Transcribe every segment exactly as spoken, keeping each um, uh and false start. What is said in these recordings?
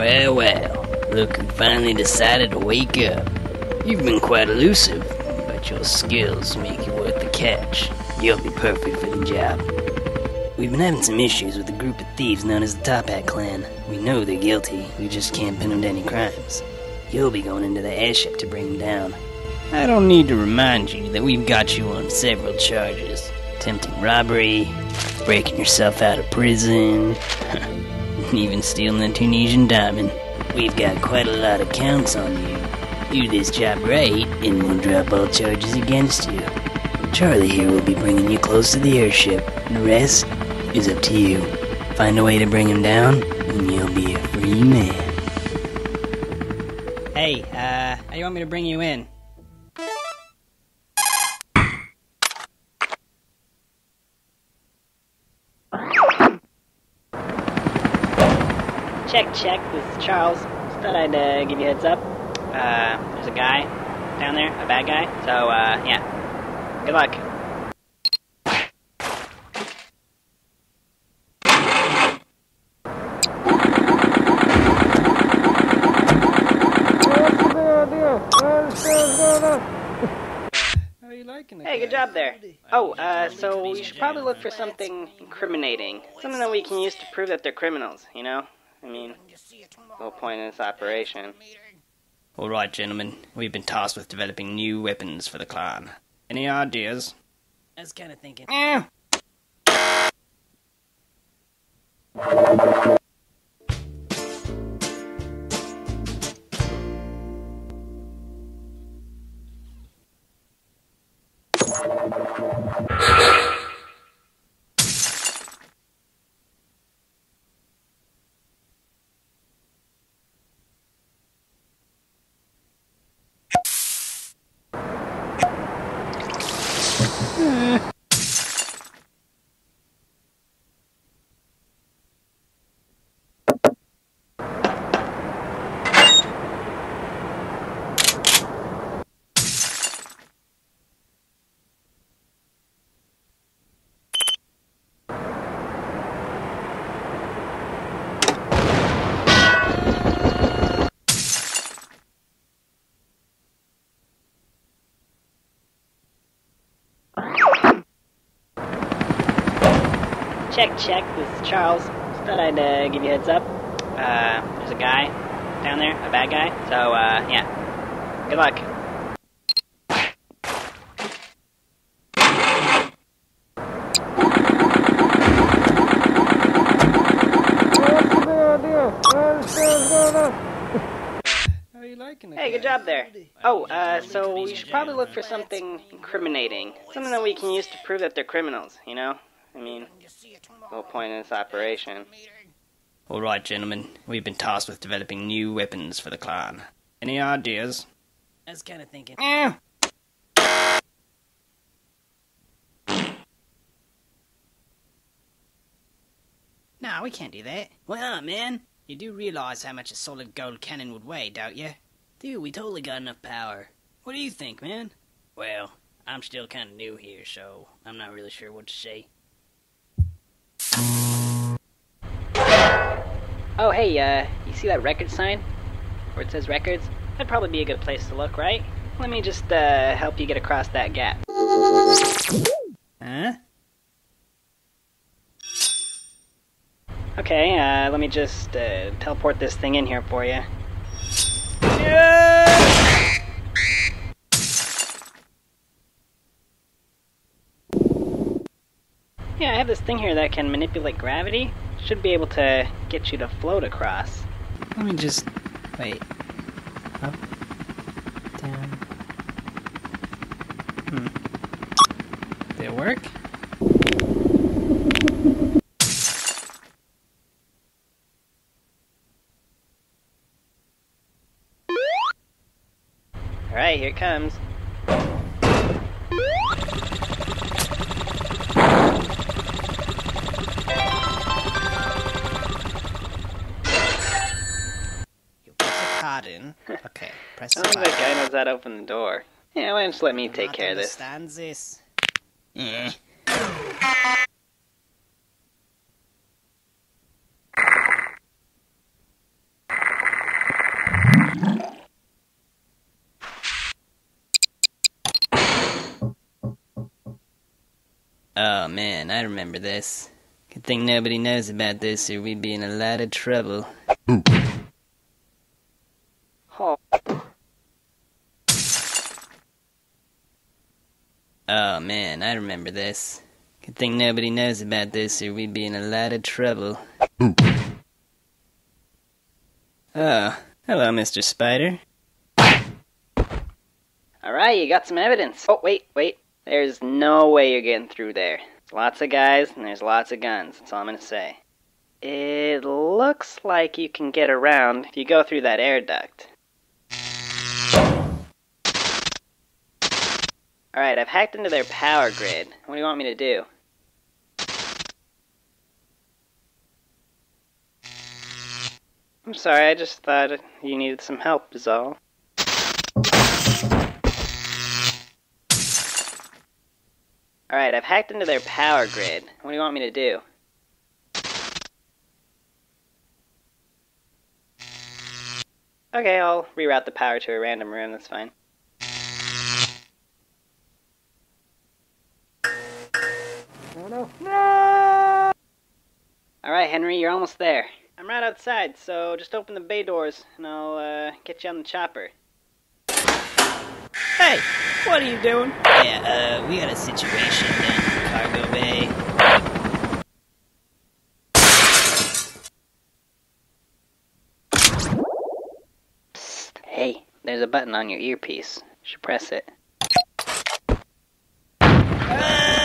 Well, well, look who finally decided to wake up. You've been quite elusive, but your skills make you worth the catch. You'll be perfect for the job. We've been having some issues with a group of thieves known as the Top Hat Clan. We know they're guilty, we just can't pin them to any crimes. You'll be going into the airship to bring them down. I don't need to remind you that we've got you on several charges. Attempting robbery, breaking yourself out of prison, and even stealing the Tunisian diamond. We've got quite a lot of counts on you. Do this job right, and we'll drop all charges against you. Charlie here will be bringing you close to the airship. The rest is up to you. Find a way to bring him down, and you'll be a free man. Hey, uh, how do you want me to bring you in? Check, check, this is Charles. Just thought I'd, uh, give you a heads up. Uh, there's a guy down there, a bad guy, so, uh, yeah. Good luck. Hey, good job there. Oh, uh, so we should probably look for something incriminating. Something that we can use to prove that they're criminals, you know? I mean, the whole point of this operation. Alright, gentlemen. We've been tasked with developing new weapons for the clan. Any ideas? I was kinda thinking... Eh. Check, check, this is Charles. Just thought I'd uh, give you a heads up. Uh, there's a guy down there, a bad guy, so uh, yeah. Good luck. Hey, good job there. Oh, uh, so we should probably look for something incriminating. Something that we can use to prove that they're criminals, you know? I mean, the whole point of this operation. Alright, gentlemen. We've been tasked with developing new weapons for the clan. Any ideas? I was kinda thinking... Eh. No, we can't do that. Well, man, you do realize how much a solid gold cannon would weigh, don't you? Dude, we totally got enough power. What do you think, man? Well, I'm still kinda new here, so I'm not really sure what to say. Oh, hey, uh, you see that record sign? Where it says records? That'd probably be a good place to look, right? Let me just, uh, help you get across that gap. Huh? Okay, uh, let me just, uh, teleport this thing in here for you. Yeah! Yeah, I have this thing here that can manipulate gravity. Should be able to get you to float across. Let me just... wait. Up. Down. Hmm. Did it work? Alright, here it comes. Okay, press the button. I don't think that guy knows how to open the door. Yeah, why don't you let me take care of this? I don't understand this. Yeah. Oh man, I remember this. Good thing nobody knows about this or we'd be in a lot of trouble. Oh, oh man, I remember this. Good thing nobody knows about this or we'd be in a lot of trouble. Oh, hello, Mister Spider. Alright, you got some evidence. Oh, wait, wait. There's no way you're getting through there. There's lots of guys and there's lots of guns. That's all I'm gonna say. It looks like you can get around if you go through that air duct. Alright, I've hacked into their power grid. What do you want me to do? I'm sorry, I just thought you needed some help is all. Alright, I've hacked into their power grid. What do you want me to do? Okay, I'll reroute the power to a random room, that's fine. Oh no. No! Alright, Henry, you're almost there. I'm right outside, so just open the bay doors and I'll uh, get you on the chopper. Hey! What are you doing? Yeah, uh, we got a situation down in the cargo bay. Psst. Hey, there's a button on your earpiece. You should press it. Whoa!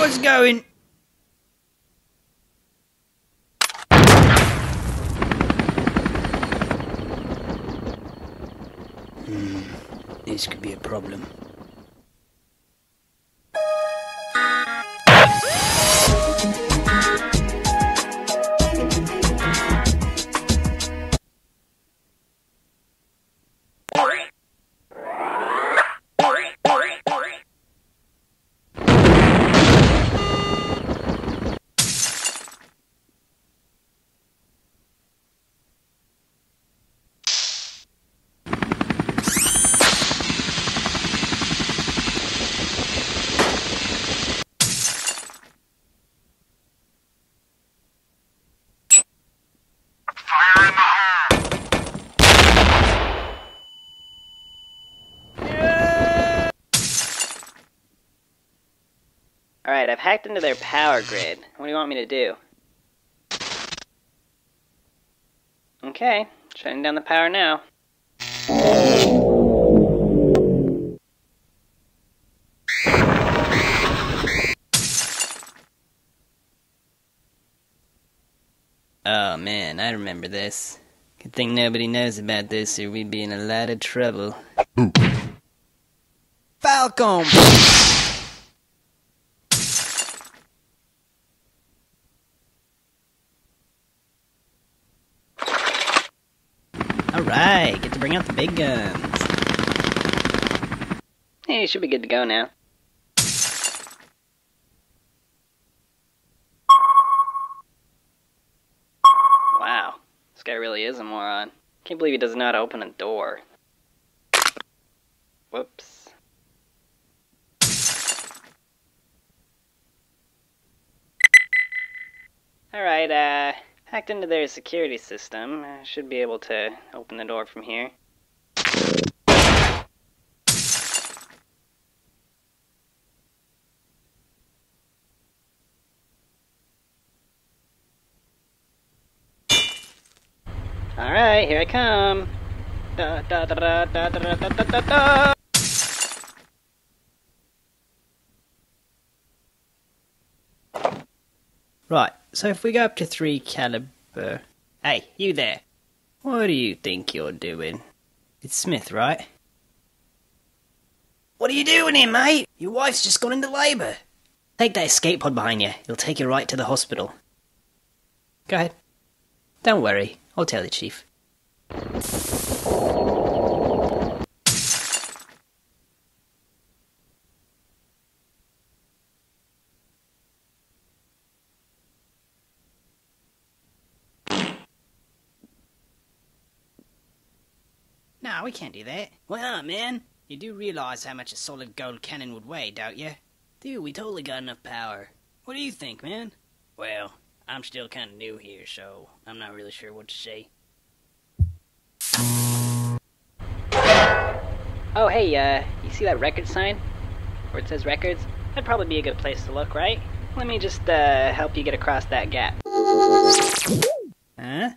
What's going? This could be a problem. Alright, I've hacked into their power grid. What do you want me to do? Okay, shutting down the power now. Oh man, I remember this. Good thing nobody knows about this or we'd be in a lot of trouble. Falcon! Alright, get to bring out the big guns. Hey, you should be good to go now. Wow, this guy really is a moron. Can't believe he doesn't know how to open a door. Whoops. Alright, uh... hacked into their security system. I should be able to open the door from here. Alright, here I come. Da, da, da, da, da, da, da, da, da. Right. So if we go up to three caliber... Hey, you there. What do you think you're doing? It's Smith, right? What are you doing here, mate? Your wife's just gone into labour. Take that escape pod behind you. It'll take you right to the hospital. Go ahead. Don't worry. I'll tell the chief. No, we can't do that. Why not, man? You do realize how much a solid gold cannon would weigh, don't you? Dude, we totally got enough power. What do you think, man? Well, I'm still kinda new here, so I'm not really sure what to say. Oh, hey, uh, you see that record sign? Where it says records? That'd probably be a good place to look, right? Let me just, uh, help you get across that gap. Huh?